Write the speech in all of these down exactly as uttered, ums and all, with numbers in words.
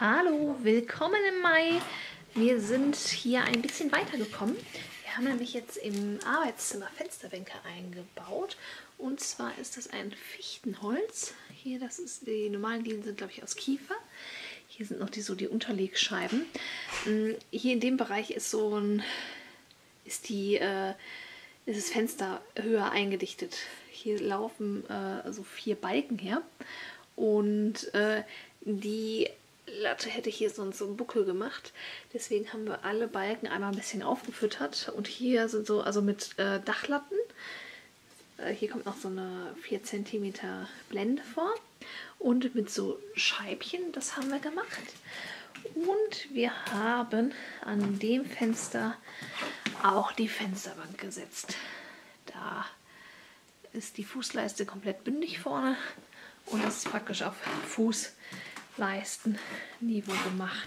Hallo, willkommen im Mai. Wir sind hier ein bisschen weitergekommen. Wir haben nämlich jetzt im Arbeitszimmer Fensterbänke eingebaut. Und zwar ist das ein Fichtenholz. Hier, das ist, die normalen Dielen sind, glaube ich, aus Kiefer. Hier sind noch die, so die Unterlegscheiben. Hier in dem Bereich ist so ein, ist die, äh, ist das Fenster höher eingedichtet. Hier laufen äh, so vier Balken her. Und äh, die Latte hätte hier sonst so einen Buckel gemacht. Deswegen haben wir alle Balken einmal ein bisschen aufgefüttert. Und hier sind so, also mit äh, Dachlatten. Äh, hier kommt noch so eine vier Zentimeter Blende vor. Und mit so Scheibchen, das haben wir gemacht. Und wir haben an dem Fenster auch die Fensterbank gesetzt. Da ist die Fußleiste komplett bündig vorne. Und das ist praktisch auf Fußleistenniveau gemacht.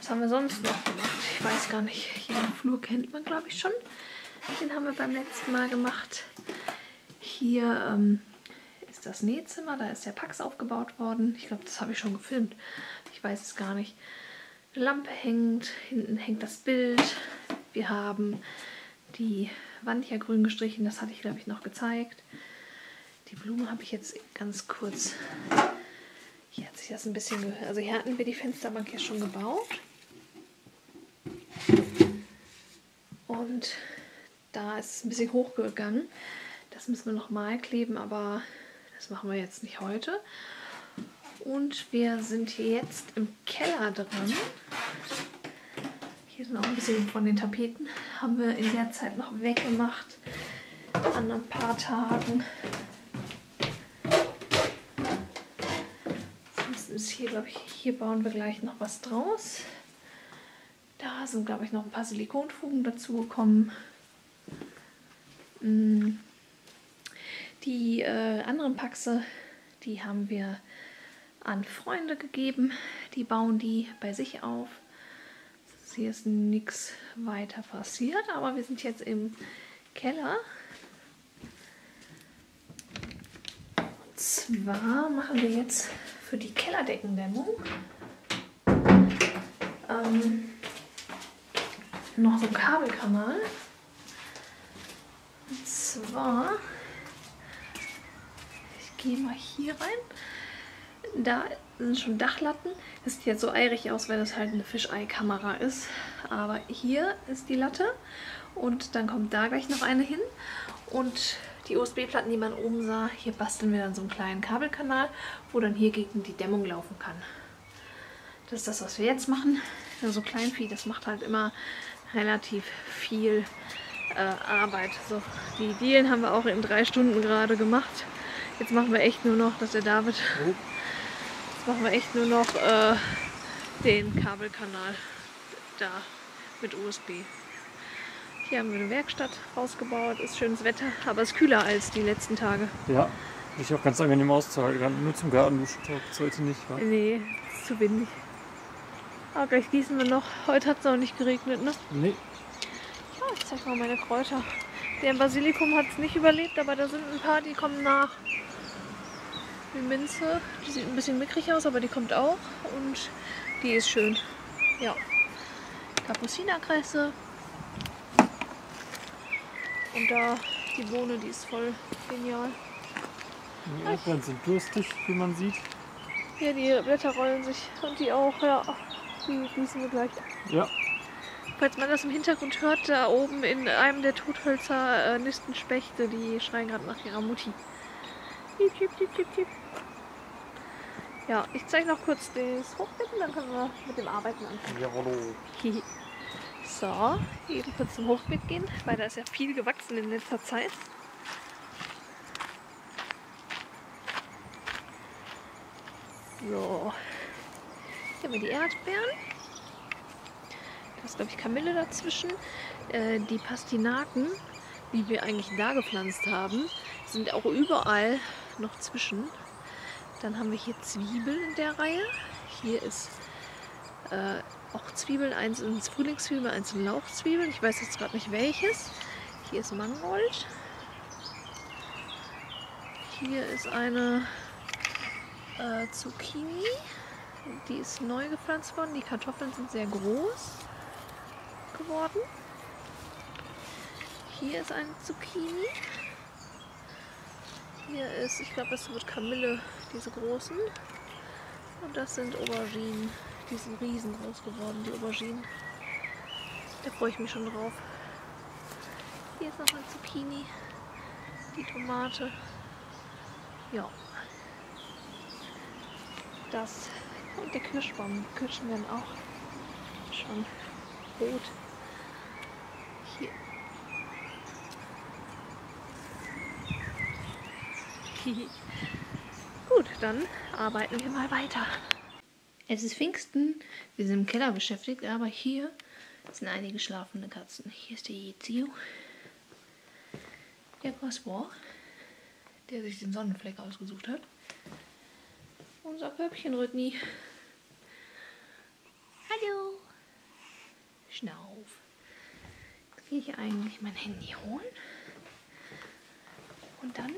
Was haben wir sonst noch gemacht? Ich weiß gar nicht. Hier den Flur kennt man, glaube ich, schon. Den haben wir beim letzten Mal gemacht. Hier ähm, ist das Nähzimmer. Da ist der Pax aufgebaut worden. Ich glaube, das habe ich schon gefilmt. Ich weiß es gar nicht. Eine Lampe hängt. Hinten hängt das Bild. Wir haben die Wand hier grün gestrichen. Das hatte ich, glaube ich, noch gezeigt. Die Blume habe ich jetzt ganz kurz, hier hat sich das ein bisschen gehört, also hier hatten wir die Fensterbank ja schon gebaut. Und da ist es ein bisschen hochgegangen. Das müssen wir nochmal kleben, aber das machen wir jetzt nicht heute. Und wir sind hier jetzt im Keller dran. Hier sind auch ein bisschen von den Tapeten, haben wir in der Zeit noch weggemacht, an ein paar Tagen. Hier, glaube ich, hier bauen wir gleich noch was draus. Da sind, glaube ich, noch ein paar Silikonfugen dazugekommen. Die äh, anderen Paxe, die haben wir an Freunde gegeben. Die bauen die bei sich auf. Hier ist nichts weiter passiert, aber wir sind jetzt im Keller. Und zwar machen wir jetzt für die Kellerdeckendämmung ähm, noch so einen Kabelkanal. Und zwar, ich gehe mal hier rein, da sind schon Dachlatten. Das sieht jetzt so eirig aus, weil das halt eine Fischei-Kamera ist. Aber hier ist die Latte und dann kommt da gleich noch eine hin. Und die O S B-Platten, die man oben sah, hier basteln wir dann so einen kleinen Kabelkanal, wo dann hier gegen die Dämmung laufen kann. Das ist das, was wir jetzt machen. So also Kleinvieh, das macht halt immer relativ viel äh, Arbeit. So, die Dielen haben wir auch in drei Stunden gerade gemacht. Jetzt machen wir echt nur noch, dass der David, jetzt machen wir echt nur noch äh, den Kabelkanal da mit O S B. Hier haben wir eine Werkstatt rausgebaut, ist schönes Wetter, aber es ist kühler als die letzten Tage. Ja, ist auch ganz angenehm auszuhalten, nur zum Gartenduschen sollte nicht. Ja. Nee, ist zu windig. Aber gleich gießen wir noch. Heute hat es auch nicht geregnet, ne? Nee. Ja, ich zeig mal meine Kräuter. Der Basilikum hat es nicht überlebt, aber da sind ein paar, die kommen nach. Die Minze, die sieht ein bisschen mickrig aus, aber die kommt auch und die ist schön. Ja, Kapuzinerkresse. Und da die Bohne, die ist voll genial. Die Erdbeeren sind durstig, wie man sieht. Ja, die Blätter rollen sich und die auch, ja. Die gießen wir gleich. Ja. Falls man das im Hintergrund hört, da oben in einem der Tothölzer äh, nisten Spechte, die schreien gerade nach ihrer Mutti. Piep, piep, piep, piep, piep. Ja, ich zeige noch kurz das Hochbecken, dann können wir mit dem Arbeiten anfangen. Ja, hallo. So, eben kurz zum Hochbeet gehen, weil da ist ja viel gewachsen in letzter Zeit. So, hier haben wir die Erdbeeren. Da ist, glaube ich, Kamille dazwischen. Äh, die Pastinaken, die wir eigentlich da gepflanzt haben, sind auch überall noch zwischen. Dann haben wir hier Zwiebeln in der Reihe. Hier ist äh, auch Zwiebeln, eins in Frühlingszwiebeln, eins in Lauchzwiebeln. Ich weiß jetzt gerade nicht welches. Hier ist Mangold. Hier ist eine äh, Zucchini. Die ist neu gepflanzt worden. Die Kartoffeln sind sehr groß geworden. Hier ist eine Zucchini. Hier ist, ich glaube, das wird Kamille, diese großen. Und das sind Auberginen. Die sind riesengroß geworden, die Auberginen. Da freue ich mich schon drauf. Hier ist noch eine Zucchini. Die Tomate. Ja. Das und der Kirschbaum. Kirschen werden auch schon rot. Hier. Gut, dann arbeiten wir mal weiter. Es ist Pfingsten. Wir sind im Keller beschäftigt, aber hier sind einige schlafende Katzen. Hier ist der Zio. Der Kasper, der sich den Sonnenfleck ausgesucht hat. Unser Pöppchen Rhythmie. Hallo. Schnauf. Jetzt gehe ich eigentlich mein Handy holen. Und dann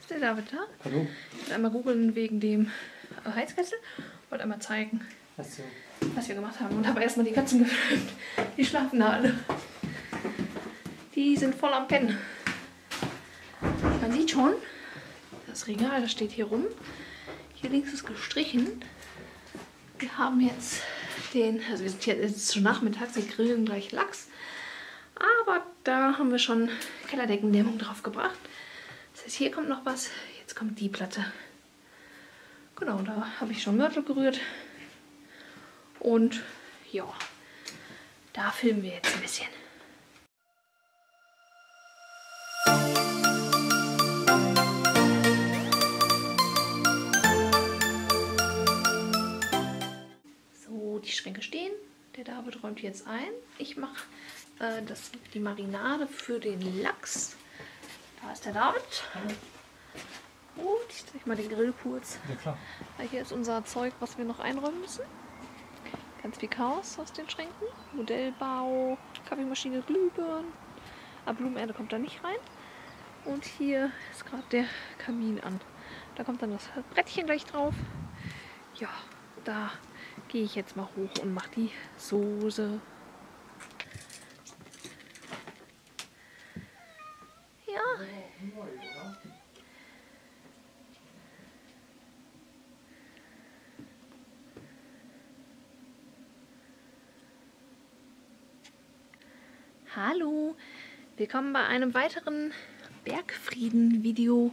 ist der David da. Hallo. Ich will einmal googeln wegen dem Heizkessel. Ich wollte einmal zeigen, was wir, was wir gemacht haben. Und habe erstmal die Katzen gefilmt. Die schlafen da alle. Die sind voll am Pennen. Man sieht schon, das Regal, das steht hier rum. Hier links ist gestrichen. Wir haben jetzt den, also wir sind jetzt, es ist schon nachmittags, wir grillen gleich Lachs. Aber da haben wir schon Kellerdeckendämmung drauf gebracht. Das heißt, hier kommt noch was. Jetzt kommt die Platte. Genau, da habe ich schon Mörtel gerührt. Und ja, da filmen wir jetzt ein bisschen. Die Schränke stehen. Der David räumt jetzt ein. Ich mache äh, das, die Marinade für den Lachs. Da ist der David. Gut, ich zeige mal den Grill kurz. Ja, klar. Hier ist unser Zeug, was wir noch einräumen müssen. Ganz viel Chaos aus den Schränken. Modellbau, Kaffeemaschine, Glühbirnen. Aber Blumenerde kommt da nicht rein. Und hier ist gerade der Kamin an. Da kommt dann das Brettchen gleich drauf. Ja, da gehe ich jetzt mal hoch und mache die Soße. Ja. Hallo, willkommen bei einem weiteren Bergfrieden-Video.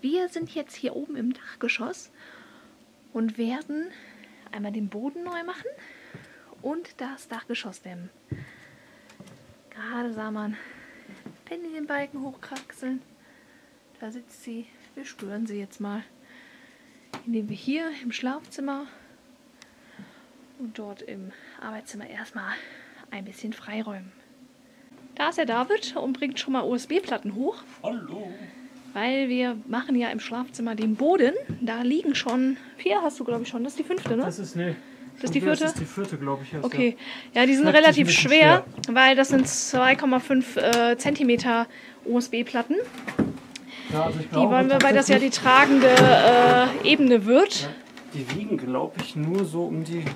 Wir sind jetzt hier oben im Dachgeschoss und werden einmal den Boden neu machen und das Dachgeschoss dämmen. Gerade sah man Penny den Balken hochkraxeln. Da sitzt sie. Wir stören sie jetzt mal, indem wir hier im Schlafzimmer und dort im Arbeitszimmer erstmal ein bisschen freiräumen. Da ist der David und bringt schon mal O S B-Platten hoch. Hallo! Weil wir machen ja im Schlafzimmer den Boden. Da liegen schon vier, hast du glaube ich schon. Das ist die fünfte, ne? Das ist, nee. Das ist die vierte? Das ist die vierte, glaube ich. Erst, okay. Ja, ja, die sind relativ schwer, schwer, weil das sind zwei Komma fünf äh, Zentimeter O S B-Platten. Ja, also die wollen wir, weil das ja die tragende äh, Ebene wird. Ja, die wiegen, glaube ich, nur so um die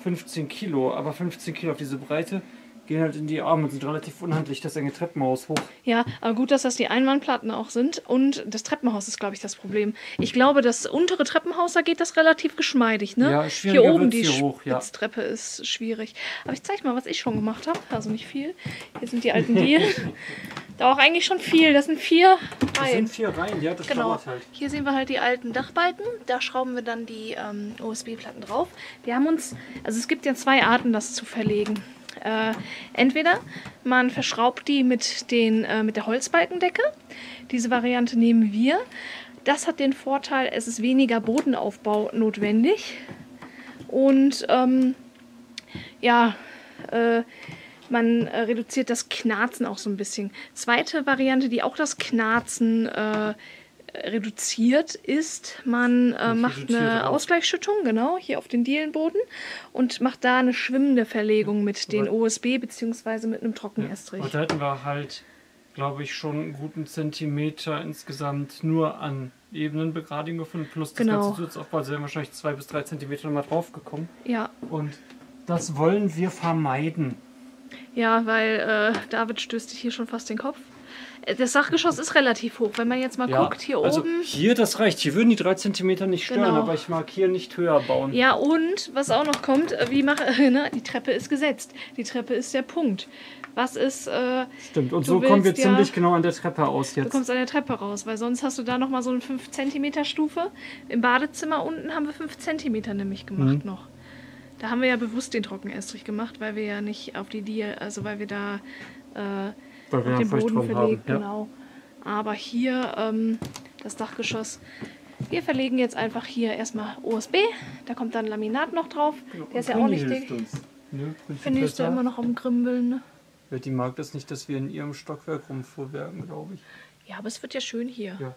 fünfzehn Kilo. Aber fünfzehn Kilo auf diese Breite gehen halt in die Arme und sind relativ unhandlich, das enge Treppenhaus hoch. Ja, aber gut, dass das die Einwandplatten auch sind. Und das Treppenhaus ist, glaube ich, das Problem. Ich glaube, das untere Treppenhaus, da geht das relativ geschmeidig, ne? Ja, hier oben die Spitztreppe ist schwierig. Aber ich zeige mal, was ich schon gemacht habe. Also nicht viel. Hier sind die alten Dielen. Da auch eigentlich schon viel. Das sind vier Reihen. Das sind vier Reihen, ja, das dauert halt. Hier sehen wir halt die alten Dachbalken. Da schrauben wir dann die ähm, O S B-Platten drauf. Wir haben uns, also es gibt ja zwei Arten, das zu verlegen. Äh, entweder man verschraubt die mit, den, äh, mit der Holzbalkendecke. Diese Variante nehmen wir. Das hat den Vorteil, es ist weniger Bodenaufbau notwendig. Und ähm, ja, äh, man äh, reduziert das Knarzen auch so ein bisschen. Zweite Variante, die auch das Knarzen äh, reduziert ist, man äh, macht eine auch. Ausgleichsschüttung, genau, hier auf den Dielenboden und macht da eine schwimmende Verlegung mit den O S B bzw. mit einem Trockenestrich. Ja, da hätten wir halt, glaube ich, schon einen guten Zentimeter insgesamt nur an Ebenenbegradigung gefunden, plus das genau. ganze Zusatzaufbau. Also wären wahrscheinlich zwei bis drei Zentimeter nochmal drauf gekommen. Ja. Und das wollen wir vermeiden. Ja, weil äh, David stößt sich hier schon fast den Kopf. Das Dachgeschoss ist relativ hoch. Wenn man jetzt mal ja, guckt, hier also oben... Also hier, das reicht. Hier würden die drei Zentimeter nicht stören, genau. aber ich mag hier nicht höher bauen. Ja, und was auch noch kommt, wie mach, äh, ne? die Treppe ist gesetzt. Die Treppe ist der Punkt. Was ist... Äh, Stimmt, und so kommen wir ja, ziemlich genau an der Treppe aus jetzt. Du kommst an der Treppe raus, weil sonst hast du da nochmal so eine fünf Zentimeter Stufe. Im Badezimmer unten haben wir fünf Zentimeter nämlich gemacht mhm. noch. Da haben wir ja bewusst den Trockenestrich gemacht, weil wir ja nicht auf die Diele... Also weil wir da... Äh, Weil wir den Boden verlegt, ja. genau. Aber hier ähm, das Dachgeschoss. Wir verlegen jetzt einfach hier erstmal O S B. Da kommt dann Laminat noch drauf. Ja, der ist ja auch nicht dick. Ne? Penny ist da immer noch am Grimbeln. Ne? Ja, die mag das nicht, dass wir in ihrem Stockwerk rumvorwerken, glaube ich. Ja, aber es wird ja schön hier. Ja.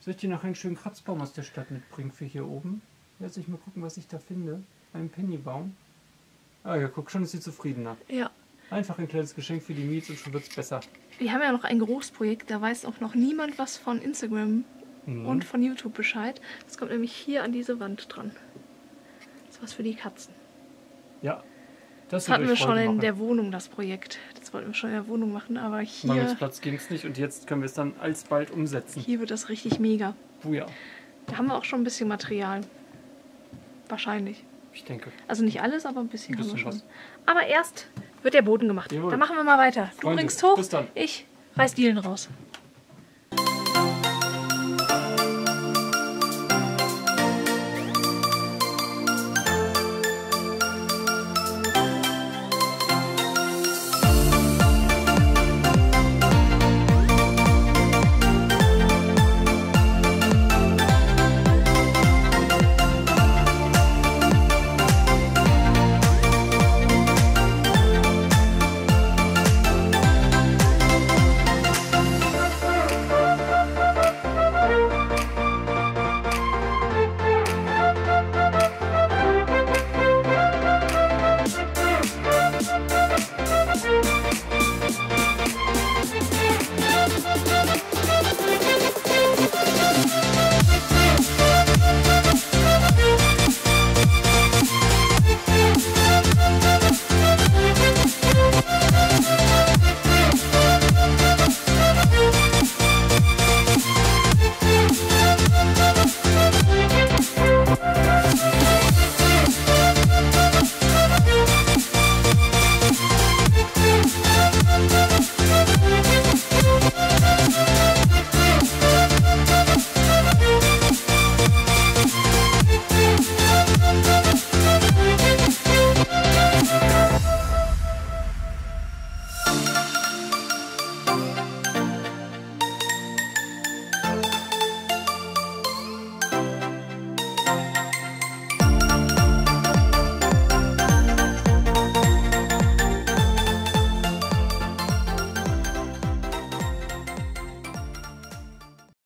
Soll ich dir nachher einen schönen Kratzbaum aus der Stadt mitbringen für hier oben? Lass ich mal gucken, was ich da finde. Einen Pennybaum. Ah ja, guck schon, ist sie zufrieden. Nach. Ja. Einfach ein kleines Geschenk für die Miets und schon wird es besser. Wir haben ja noch ein Geruchsprojekt, da weiß auch noch niemand was von Instagram mhm. und von YouTube Bescheid. Das kommt nämlich hier an diese Wand dran. Das ist was für die Katzen. Ja, das, das hatten wir schon in der Wohnung, das Projekt. Das wollten wir schon in der Wohnung machen, aber hier... Mangels Platz ging es nicht und jetzt können wir es dann alsbald umsetzen. Hier wird das richtig mega. Buja. Da haben wir auch schon ein bisschen Material. Wahrscheinlich. Ich denke. Also nicht alles, aber ein bisschen, ein bisschen haben wir schon. Was. Aber erst wird der Boden gemacht. Jawohl. Dann machen wir mal weiter. Du Freunde, bringst hoch, ich reiß Dielen raus.